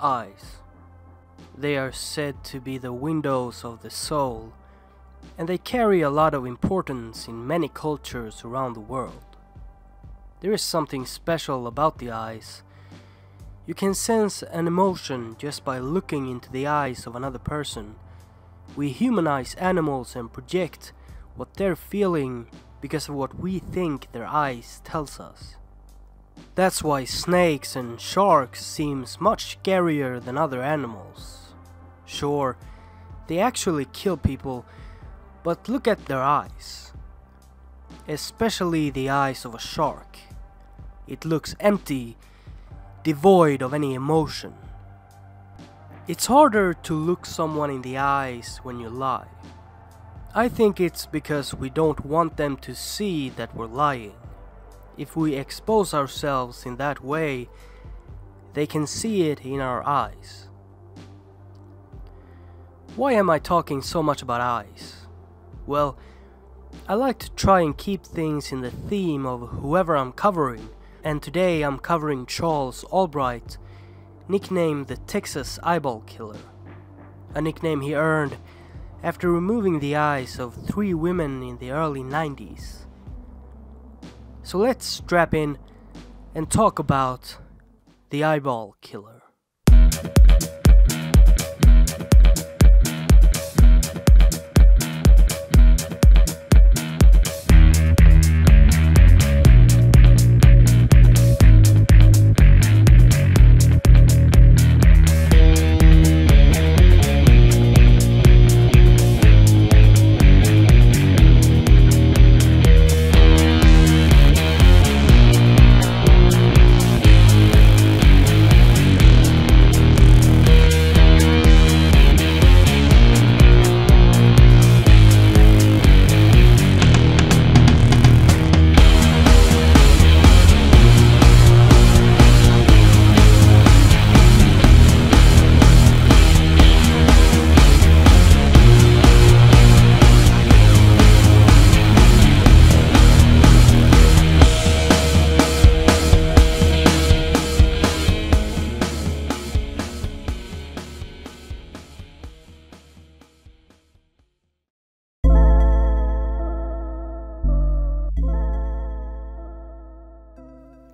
eyes. They are said to be the windows of the soul, and they carry a lot of importance in many cultures around the world. There is something special about the eyes. You can sense an emotion just by looking into the eyes of another person. We humanize animals and project what they're feeling because of what we think their eyes tells us. That's why snakes and sharks seems much scarier than other animals. Sure, they actually kill people, but look at their eyes. Especially the eyes of a shark. It looks empty, devoid of any emotion. It's harder to look someone in the eyes when you lie. I think it's because we don't want them to see that we're lying. If we expose ourselves in that way, they can see it in our eyes. Why am I talking so much about eyes? Well, I like to try and keep things in the theme of whoever I'm covering, and today I'm covering Charles Albright, nicknamed the Texas Eyeball Killer, a nickname he earned after removing the eyes of 3 women in the early 90s. So let's strap in and talk about the Eyeball Killer.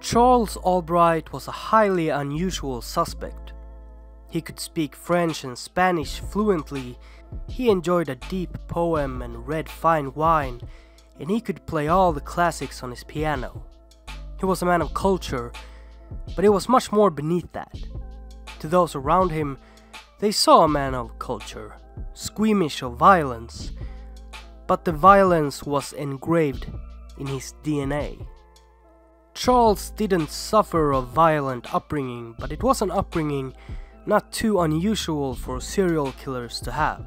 Charles Albright was a highly unusual suspect. He could speak French and Spanish fluently, he enjoyed a deep poem and read fine wine, and he could play all the classics on his piano. He was a man of culture, but it was much more beneath that. To those around him, they saw a man of culture, squeamish of violence, but the violence was engraved in his DNA. Charles didn't suffer a violent upbringing, but it was an upbringing not too unusual for serial killers to have.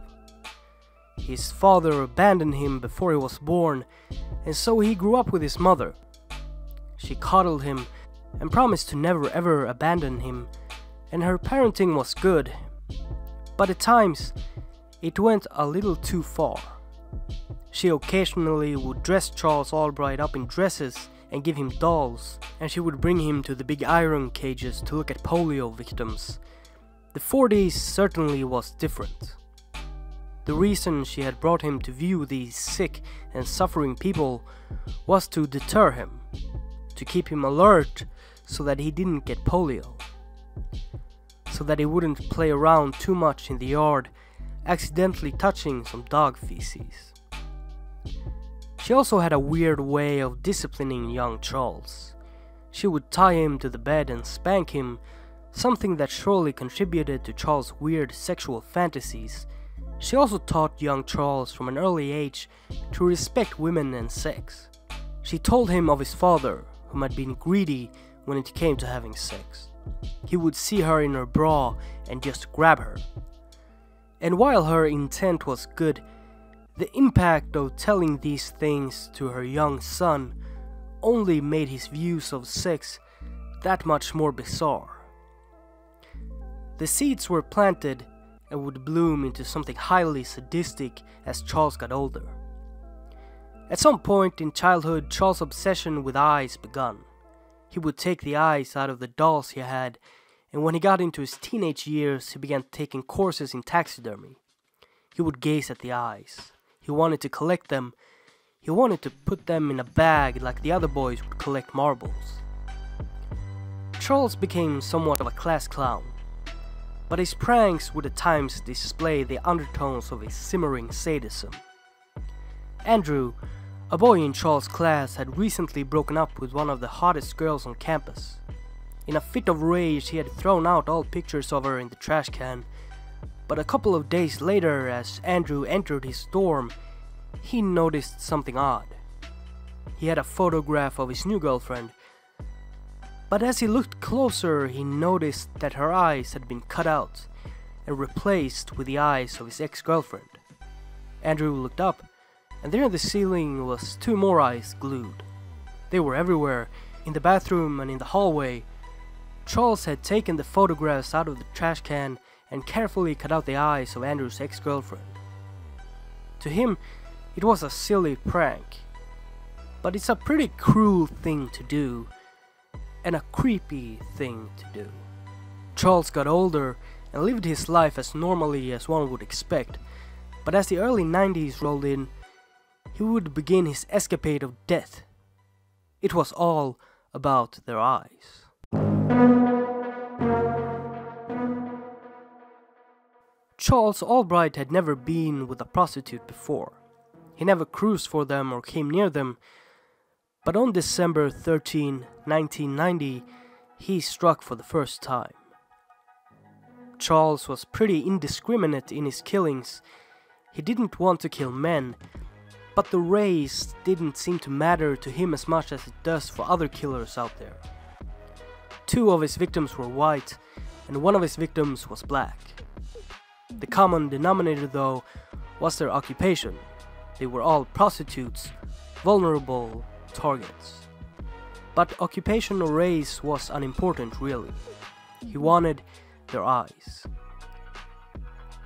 His father abandoned him before he was born, and so he grew up with his mother. She coddled him and promised to never ever abandon him, and her parenting was good, but at times it went a little too far. She occasionally would dress Charles Albright up in dresses and give him dolls, and she would bring him to the big iron cages to look at polio victims. The 40s certainly was different. The reason she had brought him to view these sick and suffering people was to deter him, to keep him alert so that he didn't get polio, so that he wouldn't play around too much in the yard, accidentally touching some dog feces. She also had a weird way of disciplining young Charles. She would tie him to the bed and spank him, something that surely contributed to Charles' weird sexual fantasies. She also taught young Charles from an early age to respect women and sex. She told him of his father, whom had been greedy when it came to having sex. He would see her in her bra and just grab her. And while her intent was good, the impact of telling these things to her young son only made his views of sex that much more bizarre. The seeds were planted and would bloom into something highly sadistic as Charles got older. At some point in childhood, Charles' obsession with eyes began. He would take the eyes out of the dolls he had and when he got into his teenage years, he began taking courses in taxidermy. He would gaze at the eyes. He wanted to collect them. He wanted to put them in a bag like the other boys would collect marbles. Charles became somewhat of a class clown, but his pranks would at times display the undertones of his simmering sadism. Andrew, a boy in Charles' class, had recently broken up with one of the hottest girls on campus. In a fit of rage, he had thrown out all pictures of her in the trash can, but a couple of days later, as Andrew entered his dorm, he noticed something odd. He had a photograph of his new girlfriend, but as he looked closer, he noticed that her eyes had been cut out and replaced with the eyes of his ex-girlfriend. Andrew looked up, and there on the ceiling was two more eyes glued. They were everywhere, in the bathroom and in the hallway. Charles had taken the photographs out of the trash can and carefully cut out the eyes of Andrew's ex-girlfriend. To him, it was a silly prank, but it's a pretty cruel thing to do, and a creepy thing to do. Charles got older and lived his life as normally as one would expect, but as the early 90s rolled in, he would begin his escapade of death. It was all about their eyes. Charles Albright had never been with a prostitute before. He never cruised for them or came near them. But on December 13, 1990, he struck for the first time. Charles was pretty indiscriminate in his killings. He didn't want to kill men, but the race didn't seem to matter to him as much as it does for other killers out there. Two of his victims were white, and one of his victims was black. The common denominator, though, was their occupation. They were all prostitutes, vulnerable targets. But occupation or race was unimportant, really. He wanted their eyes.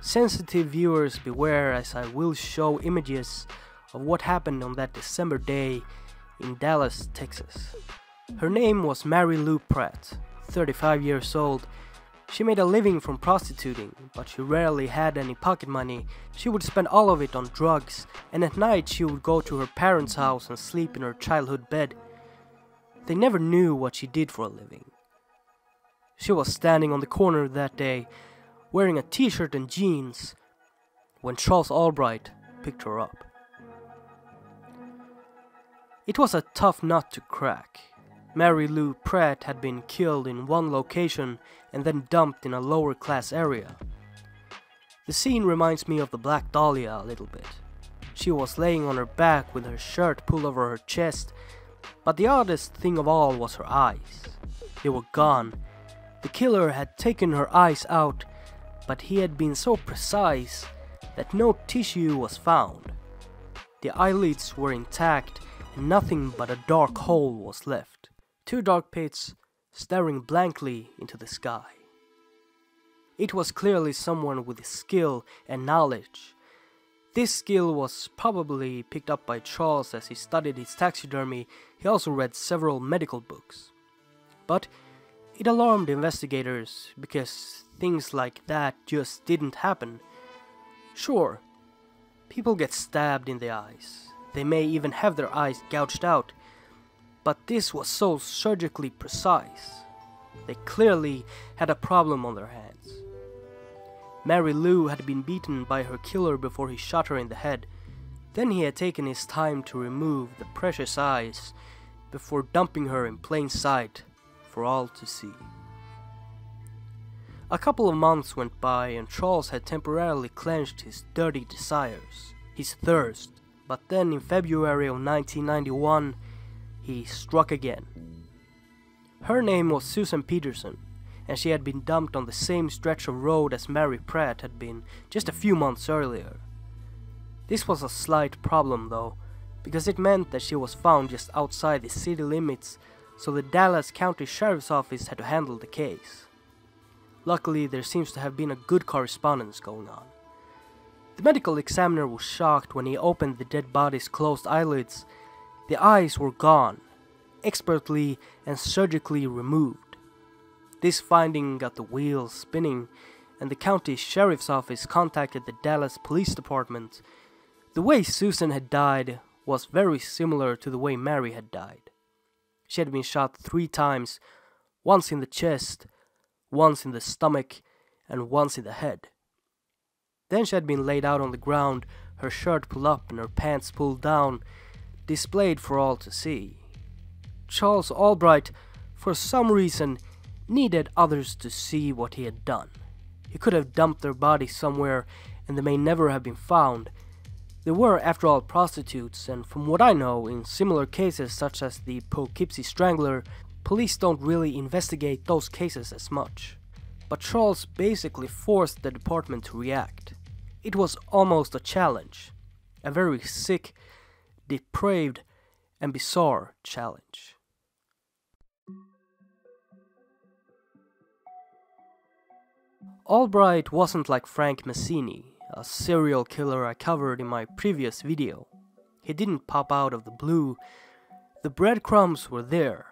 Sensitive viewers beware, as I will show images of what happened on that December day in Dallas, Texas. Her name was Mary Lou Pratt, 35 years old. She made a living from prostituting, but she rarely had any pocket money. She would spend all of it on drugs, and at night she would go to her parents' house and sleep in her childhood bed. They never knew what she did for a living. She was standing on the corner that day, wearing a t-shirt and jeans, when Charles Albright picked her up. It was a tough nut to crack. Mary Lou Pratt had been killed in one location and then dumped in a lower class area. The scene reminds me of the Black Dahlia a little bit. She was laying on her back with her shirt pulled over her chest, but the oddest thing of all was her eyes. They were gone. The killer had taken her eyes out, but he had been so precise that no tissue was found. The eyelids were intact and nothing but a dark hole was left. Two dark pits, staring blankly into the sky. It was clearly someone with skill and knowledge. This skill was probably picked up by Charles as he studied his taxidermy. He also read several medical books. But it alarmed investigators because things like that just didn't happen. Sure, people get stabbed in the eyes. They may even have their eyes gouged out. But this was so surgically precise. They clearly had a problem on their hands. Mary Lou had been beaten by her killer before he shot her in the head. Then he had taken his time to remove the precious eyes before dumping her in plain sight for all to see. A couple of months went by and Charles had temporarily clenched his dirty desires, his thirst. But then in February of 1991, he struck again. Her name was Susan Peterson, and she had been dumped on the same stretch of road as Mary Pratt had been just a few months earlier. This was a slight problem, though, because it meant that she was found just outside the city limits, so the Dallas County Sheriff's Office had to handle the case. Luckily, there seems to have been a good correspondence going on. The medical examiner was shocked when he opened the dead body's closed eyelids. The eyes were gone, expertly and surgically removed. This finding got the wheels spinning, and the county sheriff's office contacted the Dallas Police Department. The way Susan had died was very similar to the way Mary had died. She had been shot 3 times, once in the chest, once in the stomach, and once in the head. Then she had been laid out on the ground, her shirt pulled up and her pants pulled down, displayed for all to see. Charles Albright, for some reason, needed others to see what he had done. He could have dumped their bodies somewhere, and they may never have been found. They were, after all, prostitutes, and from what I know, in similar cases such as the Poughkeepsie Strangler, police don't really investigate those cases as much. But Charles basically forced the department to react. It was almost a challenge. A very sick, depraved, and bizarre challenge. Albright wasn't like Frank Messini, a serial killer I covered in my previous video. He didn't pop out of the blue. The breadcrumbs were there.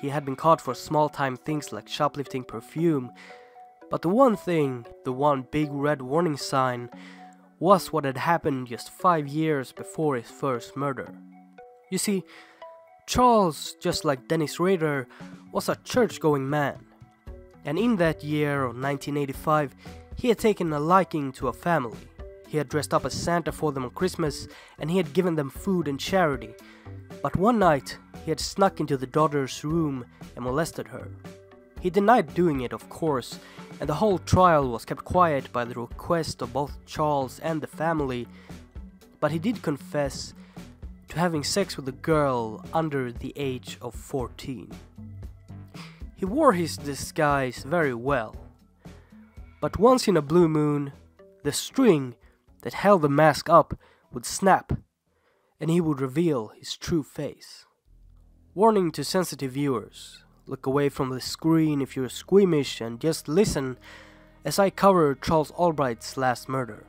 He had been caught for small-time things like shoplifting perfume, but the one thing, the one big red warning sign, was what had happened just 5 years before his first murder. You see, Charles, just like Dennis Rader, was a church-going man, and in that year of 1985, he had taken a liking to a family. He had dressed up as Santa for them on Christmas, and he had given them food and charity. But one night, he had snuck into the daughter's room and molested her. He denied doing it, of course, and the whole trial was kept quiet by the request of both Charles and the family, but he did confess to having sex with a girl under the age of 14. He wore his disguise very well. But once in a blue moon, the string that held the mask up would snap, and he would reveal his true face. Warning to sensitive viewers, look away from the screen if you're squeamish and just listen as I cover Charles Albright's last murder.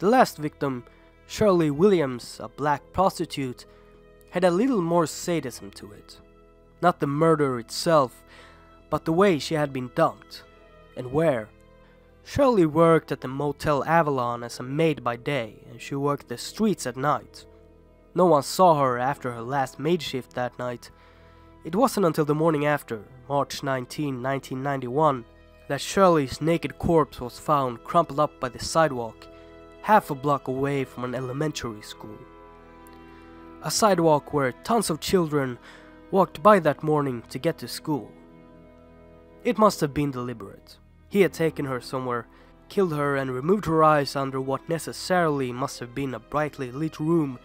The last victim, Shirley Williams, a black prostitute, had a little more sadism to it. Not the murder itself, but the way she had been dumped. And where? Shirley worked at the Motel Avalon as a maid by day, and she worked the streets at night. No one saw her after her last maid shift that night. It wasn't until the morning after, March 19, 1991, that Shirley's naked corpse was found crumpled up by the sidewalk, half a block away from an elementary school. A sidewalk where tons of children walked by that morning to get to school. It must have been deliberate. He had taken her somewhere, killed her, and removed her eyes under what necessarily must have been a brightly lit room,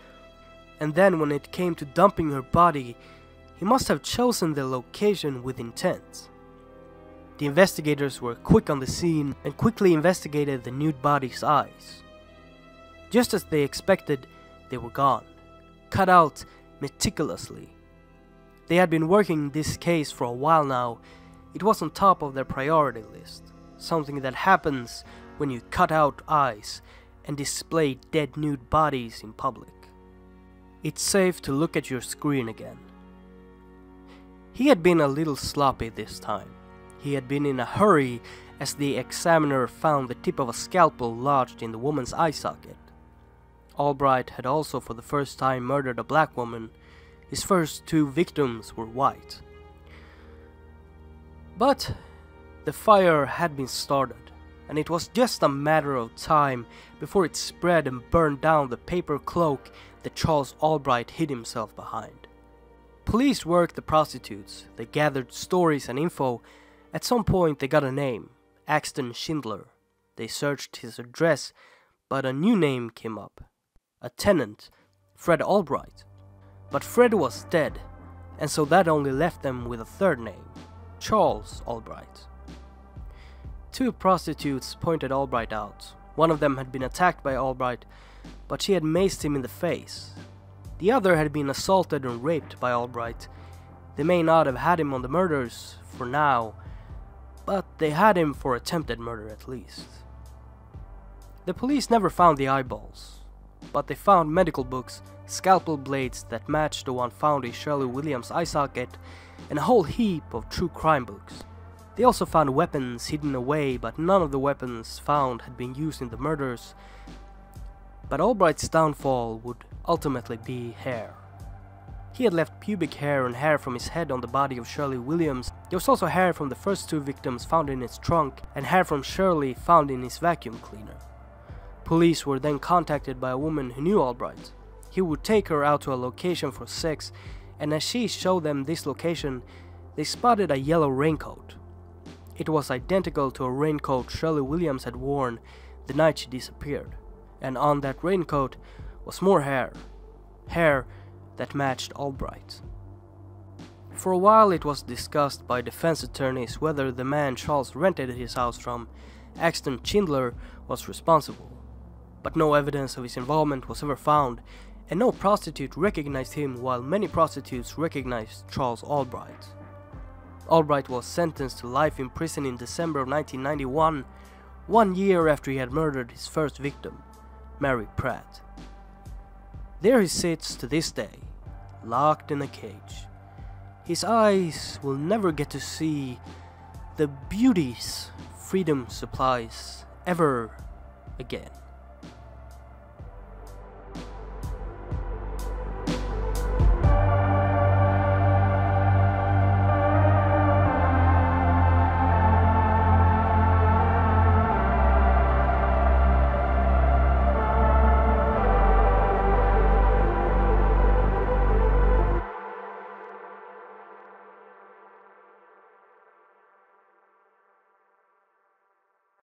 and then when it came to dumping her body, he must have chosen the location with intent. The investigators were quick on the scene and quickly investigated the nude body's eyes. Just as they expected, they were gone, cut out meticulously. They had been working this case for a while now. It was on top of their priority list, something that happens when you cut out eyes and display dead nude bodies in public. It's safe to look at your screen again. He had been a little sloppy this time. He had been in a hurry as the examiner found the tip of a scalpel lodged in the woman's eye socket. Albright had also for the first time murdered a black woman. His first 2 victims were white. But the fire had been started, and it was just a matter of time before it spread and burned down the paper cloak that Charles Albright hid himself behind. Police worked the prostitutes, they gathered stories and info. At some point they got a name, Axton Schindler. They searched his address, but a new name came up. A tenant, Fred Albright. But Fred was dead, and so that only left them with a third name. Charles Albright. 2 prostitutes pointed Albright out. One of them had been attacked by Albright, but she had maced him in the face. The other had been assaulted and raped by Albright. They may not have had him on the murders for now, but they had him for attempted murder at least. The police never found the eyeballs, but they found medical books, scalpel blades that matched the one found in Shirley Williams' eye socket, and a whole heap of true crime books. They also found weapons hidden away, but none of the weapons found had been used in the murders. But Albright's downfall would ultimately be hair. He had left pubic hair and hair from his head on the body of Shirley Williams. There was also hair from the first two victims found in his trunk, and hair from Shirley found in his vacuum cleaner. Police were then contacted by a woman who knew Albright. He would take her out to a location for sex, and as she showed them this location, they spotted a yellow raincoat. It was identical to a raincoat Shirley Williams had worn the night she disappeared, and on that raincoat was more hair. Hair that matched Albright. For a while it was discussed by defense attorneys whether the man Charles rented his house from, Axton Schindler, was responsible. But no evidence of his involvement was ever found, and no prostitute recognized him while many prostitutes recognized Charles Albright. Albright was sentenced to life in prison in December of 1991, 1 year after he had murdered his first victim, Mary Pratt. There he sits to this day, locked in a cage. His eyes will never get to see the beauties freedom supplies ever again.